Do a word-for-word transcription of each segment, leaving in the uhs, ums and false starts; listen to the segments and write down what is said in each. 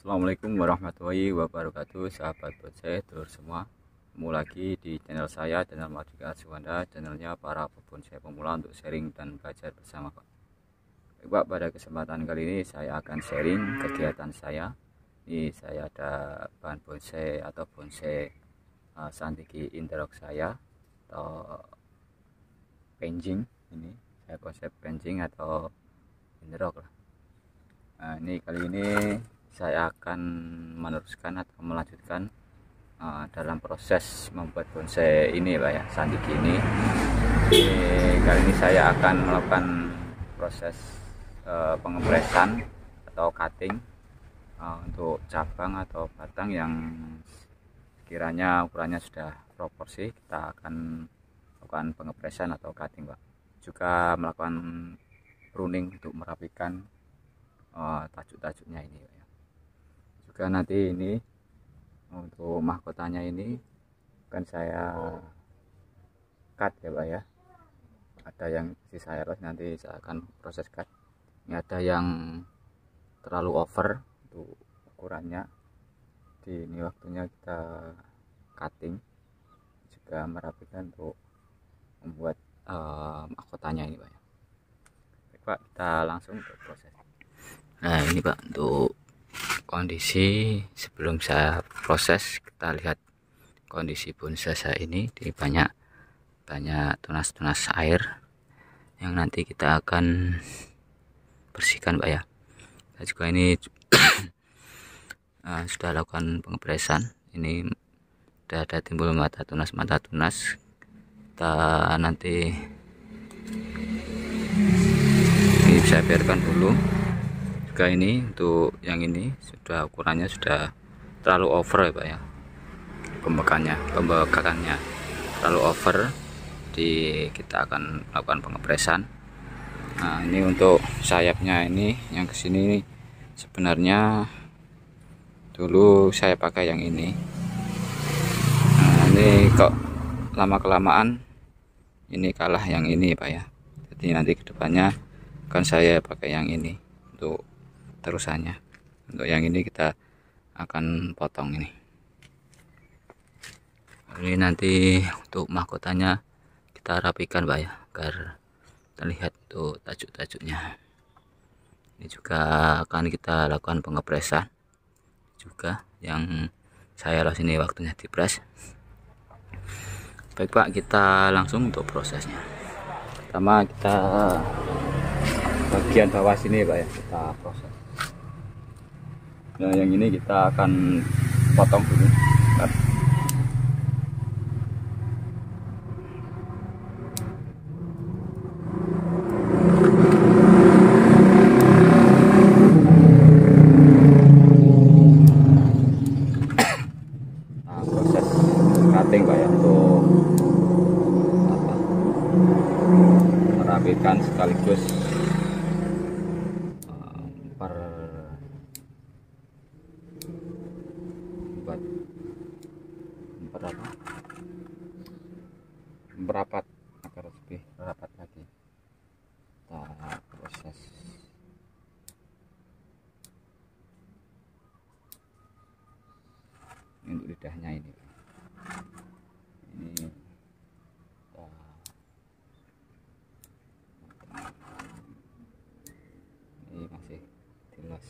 Assalamualaikum warahmatullahi wabarakatuh, sahabat bonsai dulur semua. Ketemu lagi di channel saya, channel Mardika Arzhuanda, channelnya para pebonsai pemula untuk sharing dan belajar bersama Pak. Baik Pak, pada kesempatan kali ini saya akan sharing kegiatan saya. Ini saya ada bahan bonsai atau bonsai uh, santigi interlock saya atau penjing. Ini saya konsep penjing atau interlock lah. Nah, ini kali ini saya akan meneruskan atau melanjutkan uh, dalam proses membuat bonsai ini Pak ya, santigi ini. Jadi, kali ini saya akan melakukan proses uh, pengempresan atau cutting uh, untuk cabang atau batang yang kiranya ukurannya sudah proporsi. Kita akan melakukan pengempresan atau cutting Pak, juga melakukan pruning untuk merapikan uh, tajuk-tajuknya ini Pak. Juga nanti ini untuk mahkotanya ini kan saya cut ya Pak ya, ada yang sisa eros nanti saya akan proses cut. Ini ada yang terlalu over untuk ukurannya, di ini waktunya kita cutting juga merapikan untuk membuat uh, mahkotanya ini Pak ya. Baik Pak, kita langsung ke proses. Nah ini Pak, untuk kondisi sebelum saya proses, kita lihat kondisi bonsai saya ini di banyak banyak tunas-tunas air yang nanti kita akan bersihkan Pak ya. Saya juga ini uh, sudah lakukan pengepresan, ini sudah ada timbul mata tunas-mata tunas. Kita nanti ini bisa biarkan dulu. Ini untuk yang ini sudah ukurannya sudah terlalu over ya Pak ya, pembekakannya pembekakannya terlalu over, di kita akan lakukan pengepresan. Nah ini untuk sayapnya ini yang kesini, sebenarnya dulu saya pakai yang ini. Nah ini kok lama-kelamaan ini kalah yang ini Pak ya, jadi nanti kedepannya akan saya pakai yang ini untuk terusannya. Untuk yang ini kita akan potong ini. Ini nanti untuk mahkotanya kita rapikan Pak ya, agar terlihat tuh tajuk-tajuknya. Ini juga akan kita lakukan pengepresan juga, yang saya los ini waktunya dipres. Baik Pak, kita langsung untuk prosesnya. Pertama kita bagian bawah sini Pak ya, kita proses. Nah yang ini kita akan potong dulu. Nah, proses cutting Pak ya, untuk apa, merapikan sekaligus merapat agar lebih merapat lagi. Kita proses ini untuk lidahnya ini. Ini kita ini masih dilos.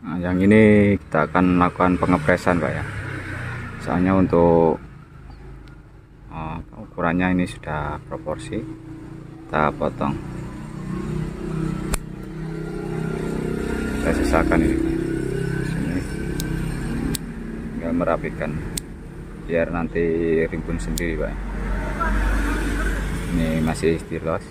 Nah, yang ini kita akan lakukan pengepresan Pak ya, soalnya untuk uh, ukurannya ini sudah proporsi, kita potong, saya sisakan ini sini, tinggal merapikan biar nanti rimbun sendiri Pak ya. Ini masih dilos.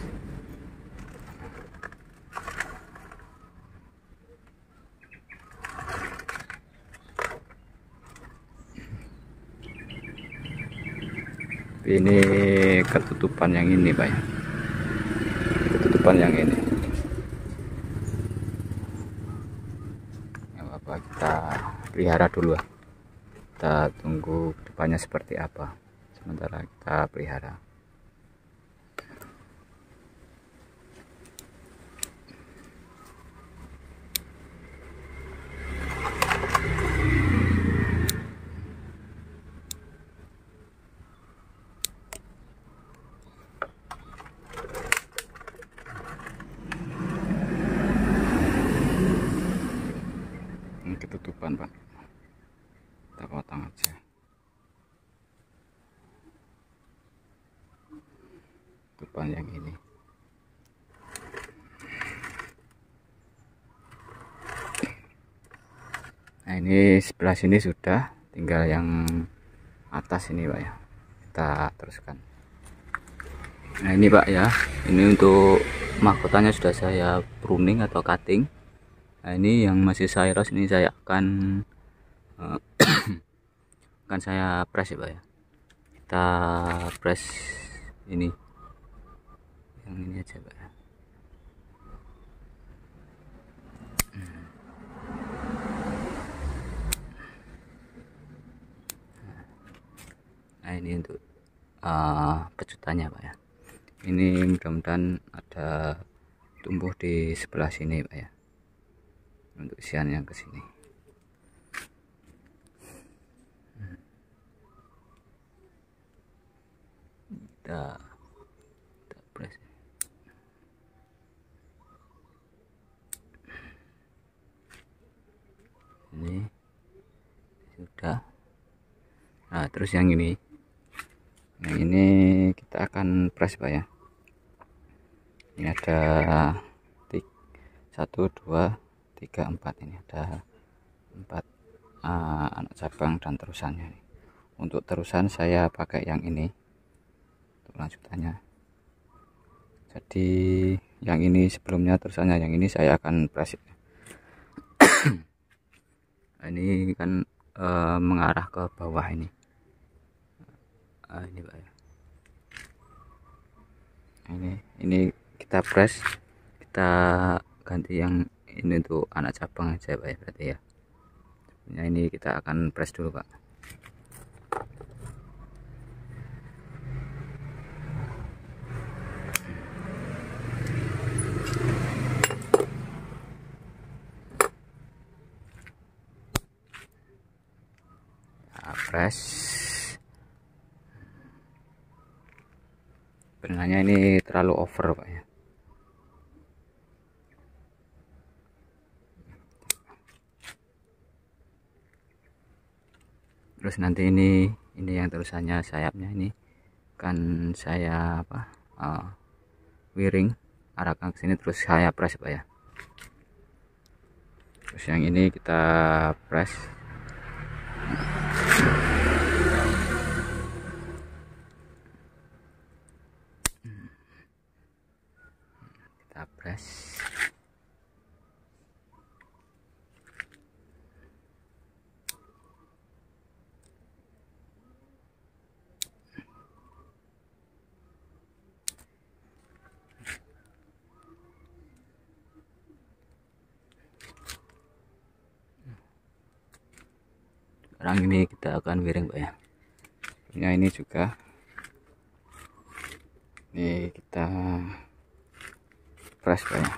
Ini ini ketutupan yang ini, Pak. Ketutupan yang ini. Nggak apa-apa, kita pelihara dulu. Kita tunggu depannya seperti apa. Sementara kita pelihara. Ketutupan, Pak, kita potong aja. Ketutupan yang ini. Nah, ini sebelah sini sudah, tinggal yang atas ini, Pak, ya. Kita teruskan. Nah, ini, Pak, ya. Ini untuk mahkotanya sudah saya pruning atau cutting. Nah, ini yang masih cyrus ini saya akan uh, akan saya press, ya, Pak, ya. Kita press ini. Yang ini aja, Pak, ya. Nah, ini untuk uh, kejutannya, Pak, ya. Ini mudah-mudahan ada tumbuh di sebelah sini, Pak, ya. Untuk isian yang ke sini. Kita kita press. Ini sudah. Nah, terus yang ini. Nah, ini kita akan press, Pak, ya. Ini ada satu, dua, tiga, empat, ini ada empat uh, anak cabang dan terusannya. Untuk terusan saya pakai yang ini untuk lanjutannya. Jadi yang ini sebelumnya terusannya, yang ini saya akan press. Ini kan uh, mengarah ke bawah ini. Uh, ini, Pak, ya. Ini ini kita press, kita ganti yang ini untuk anak cabang aja, Pak, ya, berarti, ya. Nah, ini kita akan press dulu, Pak. Nah, press. Sebenarnya ini terlalu over, Pak, ya. Terus nanti ini ini yang terusannya, sayapnya ini kan saya apa uh, wiring arahkan ke sini, terus saya press, Pak, ya. Terus yang ini kita press. Kita press. Sekarang ini kita akan wiring, Pak, ya. Nah, ini juga ini kita press, Pak, ya.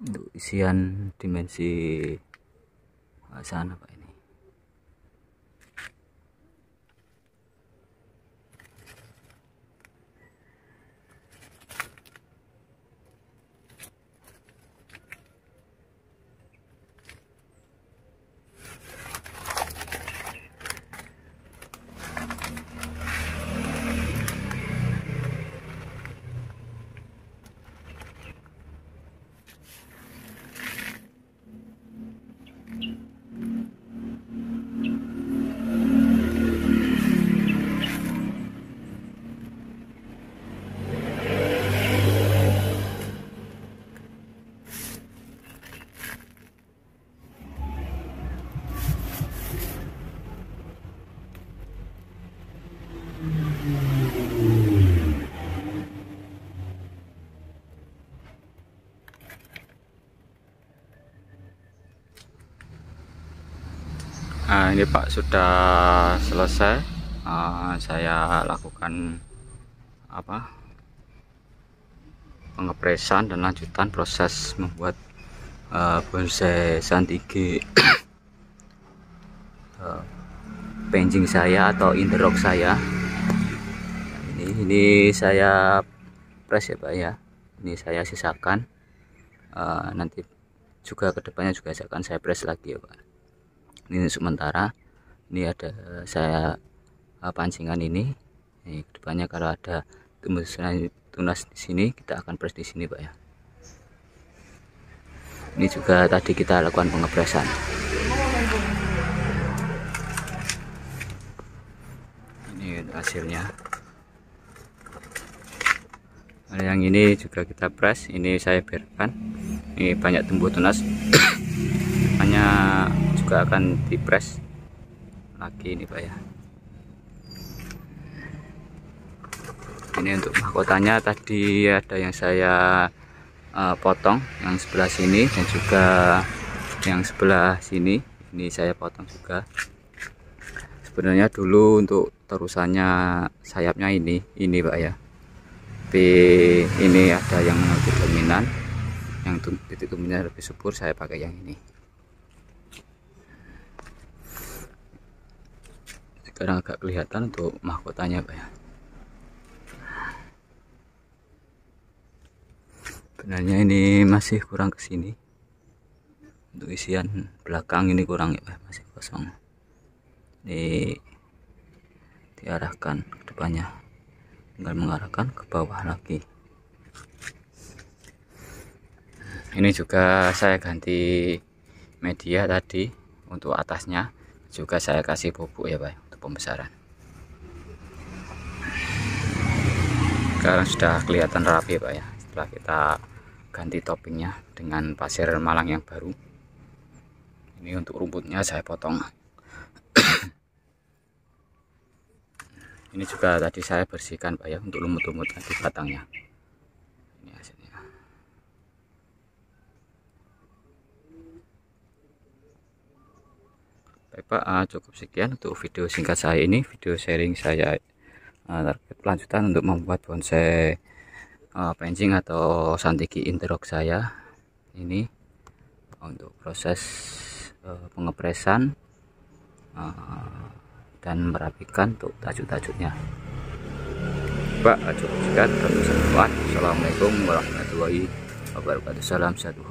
Untuk isian dimensi sana, Pak, ini. Nah, ini Pak sudah selesai uh, saya lakukan apa pengepresan dan lanjutan proses membuat uh, bonsai santigi uh, penjing saya atau inderok saya. Ini ini saya press ya Pak ya. Ini saya sisakan uh, nanti juga kedepannya juga akan saya press lagi ya Pak. Ini sementara ini ada saya pancingan ini. Ini kedepannya kalau ada tunas di sini kita akan press di sini Pak ya. Ini juga tadi kita lakukan pengepresan. Ini hasilnya. Yang ini juga kita press. Ini saya biarkan. Ini banyak tumbuh tunas. Hanya juga akan dipres lagi ini Pak ya. Ini untuk mahkotanya tadi ada yang saya uh, potong yang sebelah sini dan juga yang sebelah sini ini saya potong juga. Sebenarnya dulu untuk terusannya sayapnya ini ini Pak ya, tapi ini ada yang lebih dominan, yang titik tumbuhnya lebih subur, saya pakai yang ini. Sekarang agak kelihatan untuk mahkotanya Pak ya. Benarnya ini masih kurang ke sini. Untuk isian belakang ini kurang ya Pak, masih kosong. Ini diarahkan ke depannya. Tinggal mengarahkan ke bawah lagi. Ini juga saya ganti media tadi untuk atasnya, juga saya kasih pupuk ya Pak. Pembesaran sekarang sudah kelihatan rapi Pak ya, setelah kita ganti toppingnya dengan pasir malang yang baru. Ini untuk rumputnya saya potong. Ini juga tadi saya bersihkan Pak ya, untuk lumut-lumut di batangnya. Ini hasilnya. Baik Pak, uh, cukup sekian untuk video singkat saya ini, video sharing saya uh, terkait lanjutan untuk membuat bonsai uh, penjing atau santigi interok saya ini, untuk proses uh, pengepresan uh, dan merapikan untuk tajud-tajudnya. Pak, uh, cukup sekian, terima kasih. Assalamualaikum warahmatullahi wabarakatuh. Salam satu.